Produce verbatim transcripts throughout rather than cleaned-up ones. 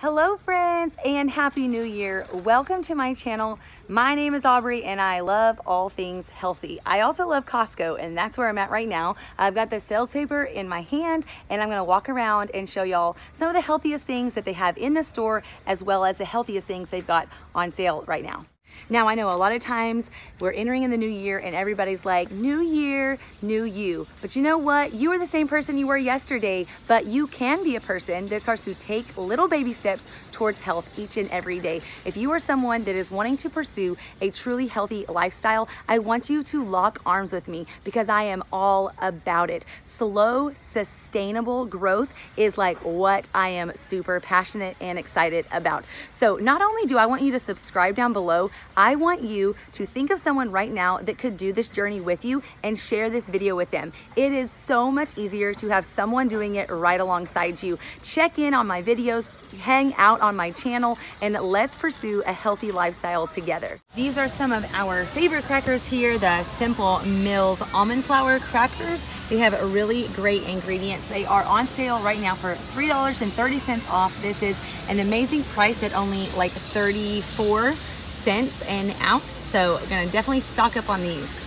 Hello friends and happy new year. Welcome to my channel. My name is Aubrey and I love all things healthy. I also love Costco and that's where I'm at right now. I've got the sales paper in my hand and I'm gonna walk around and show y'all some of the healthiest things that they have in the store as well as the healthiest things they've got on sale right now. Now I know a lot of times we're entering in the new year and everybody's like, new year, new you. But you know what? You are the same person you were yesterday, but you can be a person that starts to take little baby steps towards health each and every day. If you are someone that is wanting to pursue a truly healthy lifestyle, I want you to lock arms with me because I am all about it. Slow, sustainable growth is like what I am super passionate and excited about. So not only do I want you to subscribe down below, I want you to think of someone right now that could do this journey with you and share this video with them. It is so much easier to have someone doing it right alongside you. Check in on my videos, hang out on my channel, and let's pursue a healthy lifestyle together. These are some of our favorite crackers here, the Simple Mills almond flour crackers. They have really great ingredients. They are on sale right now for three dollars and thirty cents off. This is an amazing price at only like thirty-four cents an ounce, so I'm gonna definitely stock up on these.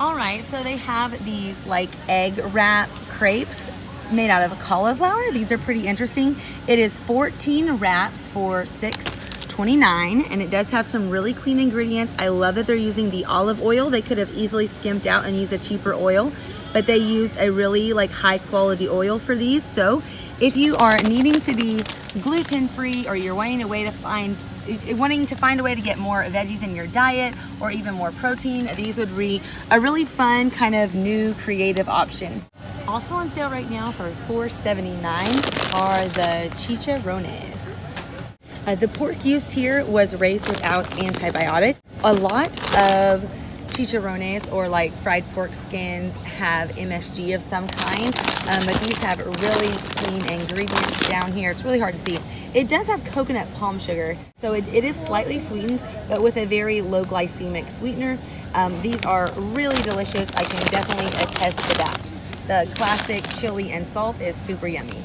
All right, so they have these like egg wrap crepes made out of cauliflower. These are pretty interesting. It is fourteen wraps for six twenty-nine, and it does have some really clean ingredients. I love that they're using the olive oil. They could have easily skimped out and used a cheaper oil, but they use a really like high quality oil for these. So if you are needing to be gluten-free, or you're wanting a way to find wanting to find a way to get more veggies in your diet or even more protein, these would be a really fun kind of new creative option. Also on sale right now for four seventy-nine are the chicharrones. Uh, the pork used here was raised without antibiotics. A lot of chicharrones, or like fried pork skins, have M S G of some kind, um, but these have really clean ingredients down here. It's really hard to see. It does have coconut palm sugar, so it, it is slightly sweetened, but with a very low glycemic sweetener. Um, these are really delicious. I can definitely attest to that. The classic chili and salt is super yummy.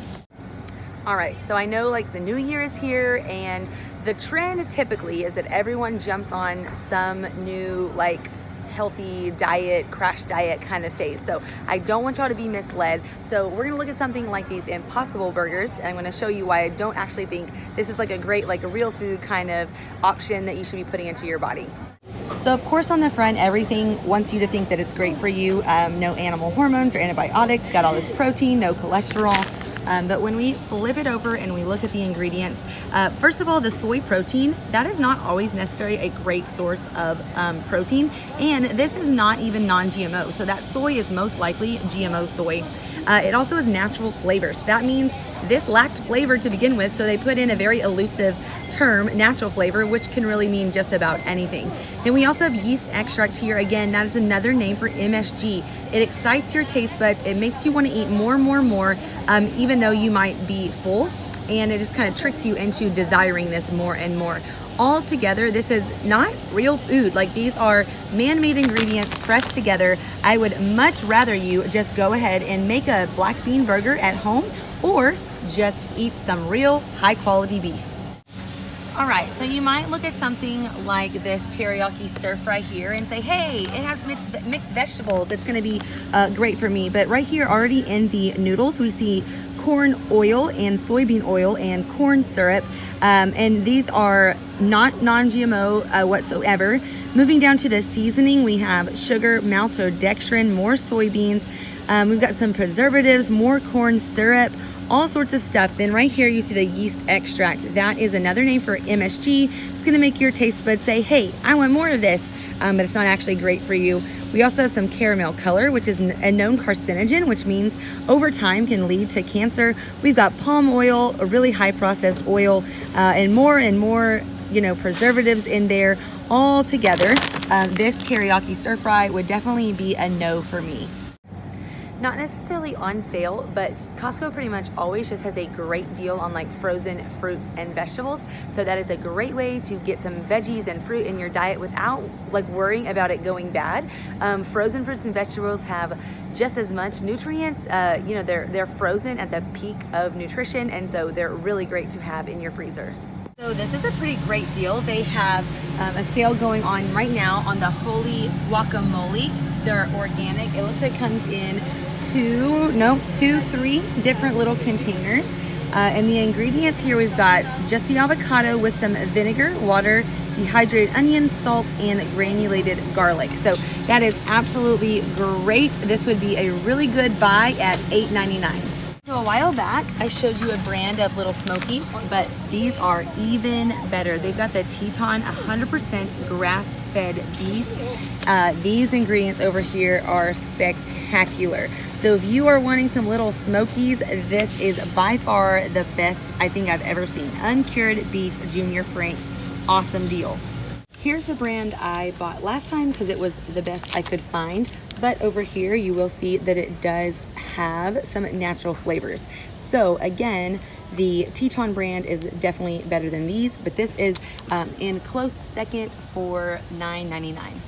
All right, so I know like the new year is here, and the trend typically is that everyone jumps on some new like healthy diet, crash diet kind of phase. So I don't want y'all to be misled. So we're gonna look at something like these Impossible burgers, and I'm gonna show you why I don't actually think this is like a great, like a real food kind of option that you should be putting into your body. So of course on the front, everything wants you to think that it's great for you. Um, no animal hormones or antibiotics, got all this protein, no cholesterol. Um, but when we flip it over and we look at the ingredients, uh, first of all, the soy protein, that is not always necessarily a great source of um, protein. And this is not even non G M O. So that soy is most likely G M O soy. Uh, it also has natural flavors. That means this lacked flavor to begin with. So they put in a very elusive term, natural flavor, which can really mean just about anything. Then we also have yeast extract here. Again, that is another name for M S G. It excites your taste buds. It makes you want to eat more, more, more, um, even though you might be full. And it just kind of tricks you into desiring this more and more. All together, this is not real food. Like, these are man-made ingredients pressed together. I would much rather you just go ahead and make a black bean burger at home, or just eat some real high-quality beef. All right, so you might look at something like this teriyaki stir fry here and say, hey, it has mixed, mixed vegetables. It's gonna be uh, great for me. But right here, already in the noodles, we see corn oil and soybean oil and corn syrup. Um, and these are not non G M O uh, whatsoever. Moving down to the seasoning, we have sugar, maltodextrin, more soybeans. Um, we've got some preservatives, more corn syrup, all sorts of stuff. Then right here, you see the yeast extract. That is another name for M S G. It's gonna make your taste buds say, hey, I want more of this, um, but it's not actually great for you. We also have some caramel color, which is a known carcinogen, which means over time can lead to cancer. We've got palm oil, a really high processed oil, uh, and more and more, you know, preservatives in there. All together, um, this teriyaki stir fry would definitely be a no for me. Not necessarily on sale, but Costco pretty much always just has a great deal on like frozen fruits and vegetables. So that is a great way to get some veggies and fruit in your diet without like worrying about it going bad. Um, frozen fruits and vegetables have just as much nutrients. Uh, you know, they're, they're frozen at the peak of nutrition, and so they're really great to have in your freezer. So this is a pretty great deal. They have um, a sale going on right now on the Holy Guacamole. They're organic. It looks like it comes in two, no, two, three different little containers. Uh, and the ingredients here, we've got just the avocado with some vinegar, water, dehydrated onion, salt, and granulated garlic. So that is absolutely great. This would be a really good buy at eight ninety-nine. So a while back, I showed you a brand of Little Smokies, but these are even better. They've got the Teton one hundred percent grass-fed beef. Uh, these ingredients over here are spectacular. So if you are wanting some Little Smokies, this is by far the best I think I've ever seen. Uncured beef, Junior Frank's, awesome deal. Here's the brand I bought last time because it was the best I could find. But over here, you will see that it does have some natural flavors. So again, the Teton brand is definitely better than these, but this is um, in close second for nine ninety-nine.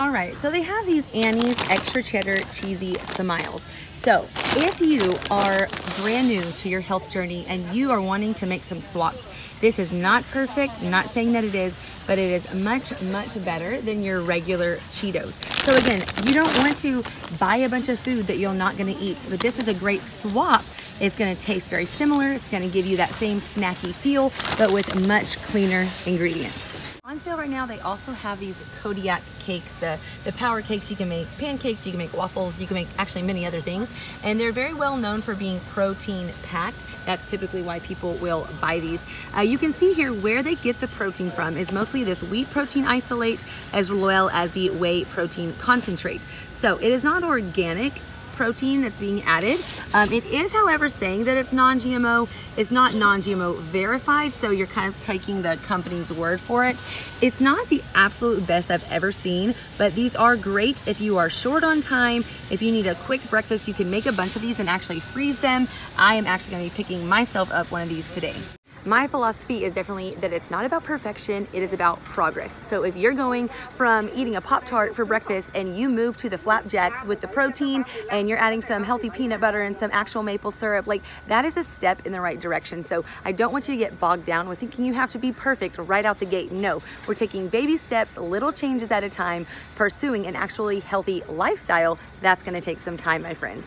All right, so they have these Annie's extra cheddar cheesy smiles. So if you are brand new to your health journey and you are wanting to make some swaps, this is not perfect. I'm not saying that it is, but it is much, much better than your regular Cheetos. So again, you don't want to buy a bunch of food that you're not gonna eat, but this is a great swap. It's gonna taste very similar. It's gonna give you that same snacky feel, but with much cleaner ingredients. On sale right now, they also have these Kodiak cakes, the, the power cakes. You can make pancakes, you can make waffles, you can make actually many other things. And they're very well known for being protein packed. That's typically why people will buy these. Uh, you can see here where they get the protein from is mostly this wheat protein isolate as well as the whey protein concentrate. So it is not organic protein that's being added. Um, it is, however, saying that it's non G M O. It's not non G M O verified, so you're kind of taking the company's word for it. It's not the absolute best I've ever seen, but these are great if you are short on time. If you need a quick breakfast, you can make a bunch of these and actually freeze them. I am actually going to be picking myself up one of these today. My philosophy is definitely that it's not about perfection, it is about progress. So if you're going from eating a Pop-Tart for breakfast and you move to the flapjacks with the protein and you're adding some healthy peanut butter and some actual maple syrup, like that is a step in the right direction. So I don't want you to get bogged down with thinking you have to be perfect right out the gate. No, we're taking baby steps, little changes at a time, pursuing an actually healthy lifestyle. That's gonna take some time, my friends.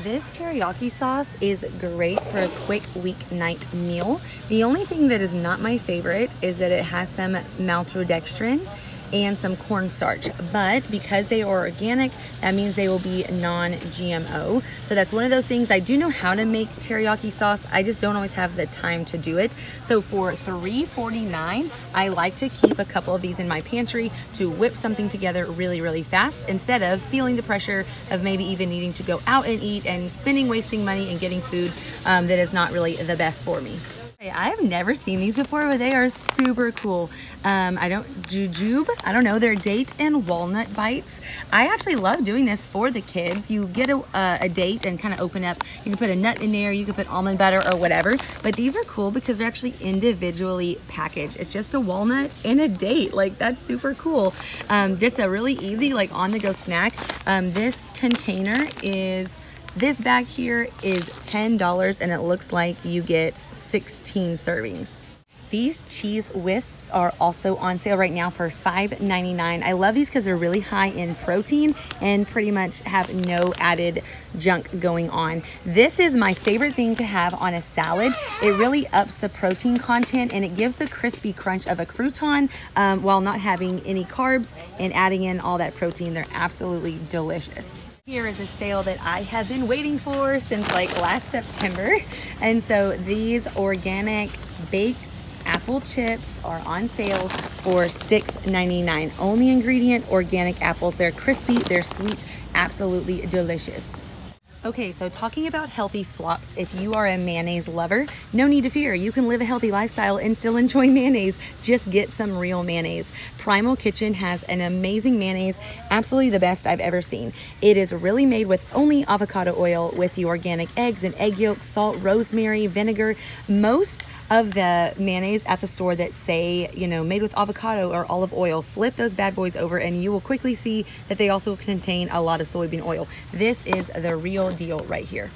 This teriyaki sauce is great for a quick weeknight meal. The only thing that is not my favorite is that it has some maltodextrin and some cornstarch, but because they are organic, that means they will be non G M O. So that's one of those things. I do know how to make teriyaki sauce. I just don't always have the time to do it. So for three forty-nine, I like to keep a couple of these in my pantry to whip something together really, really fast instead of feeling the pressure of maybe even needing to go out and eat and spending, wasting money and getting food um, that is not really the best for me. I have never seen these before, but they are super cool. Um, I don't, jujube, I don't know, they're date and walnut bites. I actually love doing this for the kids. You get a, uh, a date and kind of open up, you can put a nut in there, you can put almond butter or whatever, but these are cool because they're actually individually packaged. It's just a walnut and a date, like that's super cool. Um, just a really easy, like on-the-go snack. Um, this container is, this bag here is ten dollars and it looks like you get sixteen servings. These cheese wisps are also on sale right now for five ninety-nine. I love these because they're really high in protein and pretty much have no added junk going on. This is my favorite thing to have on a salad. It really ups the protein content and it gives the crispy crunch of a crouton um, while not having any carbs and adding in all that protein. They're absolutely delicious. Here is a sale that I have been waiting for since like last September. And so these organic baked apple chips are on sale for six ninety-nine. Only ingredient, organic apples. They're crispy, they're sweet, absolutely delicious. Okay, so talking about healthy swaps, if you are a mayonnaise lover, no need to fear. You can live a healthy lifestyle and still enjoy mayonnaise. Just get some real mayonnaise. Primal Kitchen has an amazing mayonnaise, absolutely the best I've ever seen. It is really made with only avocado oil with the organic eggs and egg yolks, salt, rosemary, vinegar. Most of the mayonnaise at the store that say, you know, made with avocado or olive oil. Flip those bad boys over and you will quickly see that they also contain a lot of soybean oil. This is the real deal right here.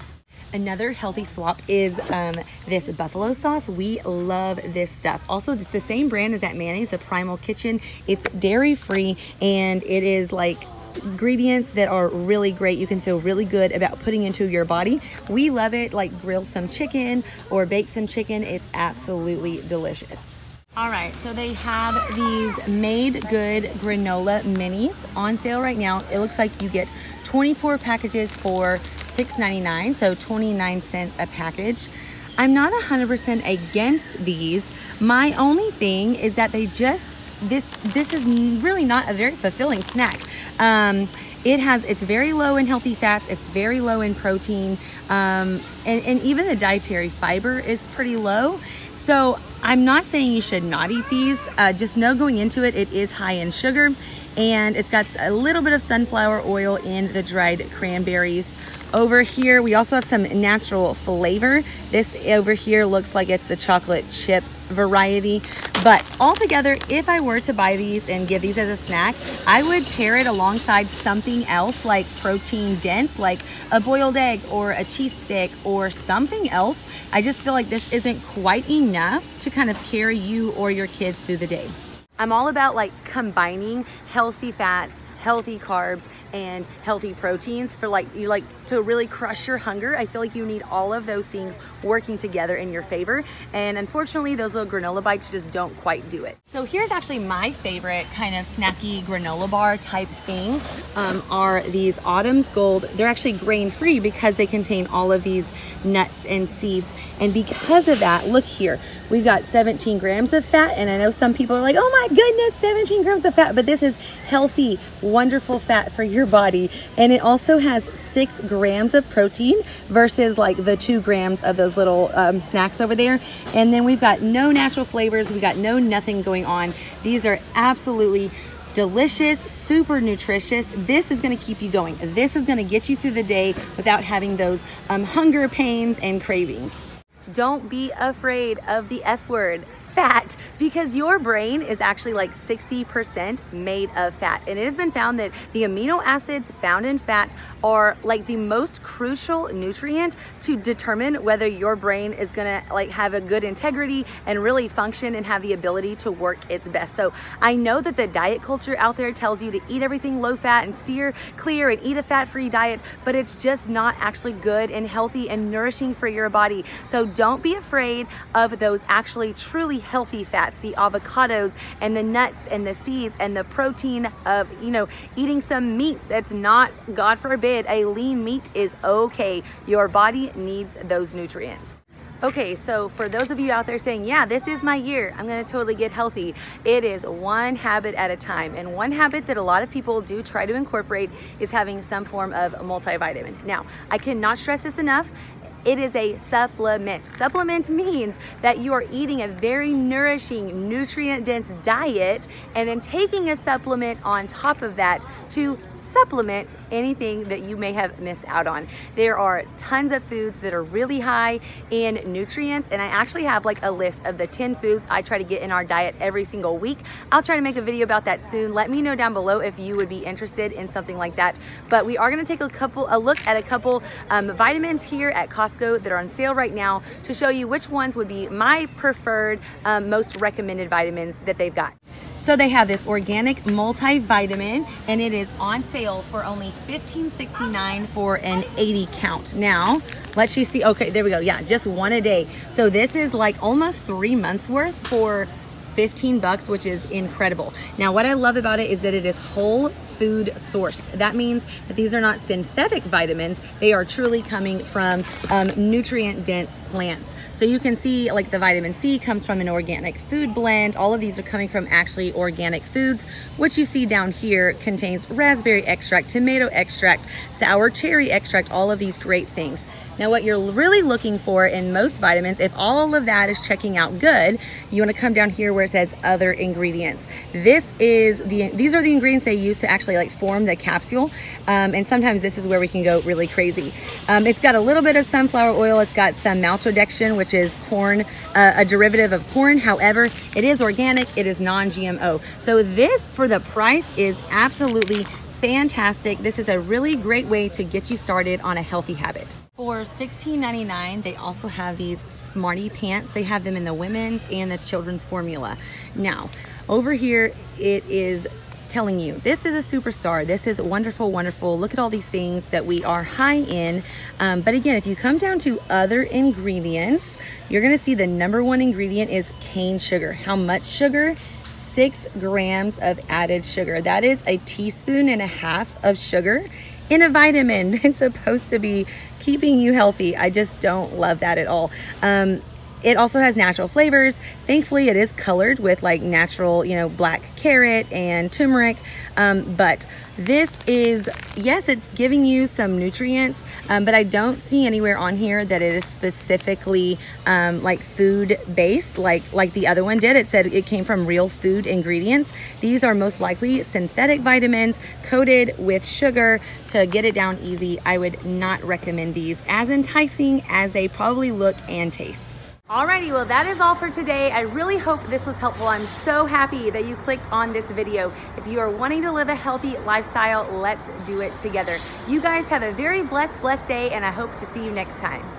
Another healthy swap is um, this buffalo sauce. We love this stuff. Also, it's the same brand as that mayonnaise, the Primal Kitchen. It's dairy-free and it is like ingredients that are really great. You can feel really good about putting into your body. We love it. Like grill some chicken or bake some chicken. It's absolutely delicious. All right, so they have these Made Good granola minis on sale right now. It looks like you get twenty-four packages for six ninety-nine, so twenty-nine cents a package. I'm not one hundred percent against these. My only thing is that they just, this this is really not a very fulfilling snack. Um, it has, it's very low in healthy fats, it's very low in protein, um, and, and even the dietary fiber is pretty low. So I'm not saying you should not eat these, uh, just know going into it, it is high in sugar. And it's got a little bit of sunflower oil in the dried cranberries. Over here, we also have some natural flavor. This over here looks like it's the chocolate chip variety. But altogether, if I were to buy these and give these as a snack, I would pair it alongside something else like protein dense, like a boiled egg or a cheese stick or something else. I just feel like this isn't quite enough to kind of carry you or your kids through the day. I'm all about like combining healthy fats, healthy carbs, and healthy proteins for like, you like to really crush your hunger. I feel like you need all of those things working together in your favor. And unfortunately, those little granola bites just don't quite do it. So here's actually my favorite kind of snacky granola bar type thing, um, are these Autumn's Gold. They're actually grain-free because they contain all of these nuts and seeds. And because of that, look here, we've got seventeen grams of fat. And I know some people are like, oh my goodness, seventeen grams of fat, but this is healthy, wonderful fat for your body. And it also has six grams of protein versus like the two grams of those little um, snacks over there. And then we've got no natural flavors. We got no nothing going on. These are absolutely delicious, super nutritious. This is going to keep you going. This is going to get you through the day without having those um, hunger pains and cravings. Don't be afraid of the F word, fat, because your brain is actually like sixty percent made of fat. And it has been found that the amino acids found in fat are like the most crucial nutrient to determine whether your brain is gonna like have a good integrity and really function and have the ability to work its best. So I know that the diet culture out there tells you to eat everything low fat and steer clear and eat a fat-free diet, but it's just not actually good and healthy and nourishing for your body. So don't be afraid of those actually truly healthy fats, the avocados and the nuts and the seeds and the protein of, you know, eating some meat that's not, God forbid, a lean meat is okay. Your body needs those nutrients. Okay, so for those of you out there saying, yeah, this is my year, I'm gonna totally get healthy. It is one habit at a time. And one habit that a lot of people do try to incorporate is having some form of multivitamin. Now, I cannot stress this enough. It is a supplement. Supplement means that you are eating a very nourishing, nutrient-dense diet and then taking a supplement on top of that to supplement anything that you may have missed out on. There are tons of foods that are really high in nutrients, and I actually have like a list of the ten foods I try to get in our diet every single week. I'll try to make a video about that soon. Let me know down below if you would be interested in something like that. But we are going to take a couple, a look at a couple um, vitamins here at Costco that are on sale right now to show you which ones would be my preferred, um, most recommended vitamins that they've got. So they have this organic multivitamin and it is on sale for only fifteen sixty-nine for an eighty count. Now, let's just see, okay, there we go. Yeah, just one a day. So this is like almost three months worth for fifteen bucks, which is incredible. Now, what I love about it is that it is whole food sourced. That means that these are not synthetic vitamins. They are truly coming from um, nutrient dense plants. So you can see like the vitamin C comes from an organic food blend. All of these are coming from actually organic foods. What you see down here contains raspberry extract, tomato extract, sour cherry extract, all of these great things. Now what you're really looking for in most vitamins, if all of that is checking out good, you wanna come down here where it says other ingredients. This is the, these are the ingredients they use to actually like form the capsule. Um, and sometimes this is where we can go really crazy. Um, it's got a little bit of sunflower oil. It's got some maltodextrin, which is corn, uh, a derivative of corn. However, it is organic, it is non G M O. So this for the price is absolutely fantastic. This is a really great way to get you started on a healthy habit. For sixteen ninety-nine, they also have these Smarty Pants. They have them in the women's and the children's formula. Now, over here, it is telling you this is a superstar, this is wonderful, wonderful. Look at all these things that we are high in. Um, but again, if you come down to other ingredients, you're gonna see the number one ingredient is cane sugar. How much sugar? Six grams of added sugar. That is a teaspoon and a half of sugar in a vitamin that's supposed to be keeping you healthy. I just don't love that at all. Um, It also has natural flavors. Thankfully, it is colored with like natural, you know, black carrot and turmeric. Um, but this is, yes, it's giving you some nutrients, um, but I don't see anywhere on here that it is specifically um, like food based, like, like the other one did. It said it came from real food ingredients. These are most likely synthetic vitamins coated with sugar to get it down easy. I would not recommend these, as enticing as they probably look and taste. Alrighty, well that is all for today. I really hope this was helpful. I'm so happy that you clicked on this video. If you are wanting to live a healthy lifestyle, let's do it together. You guys have a very blessed, blessed day, and I hope to see you next time.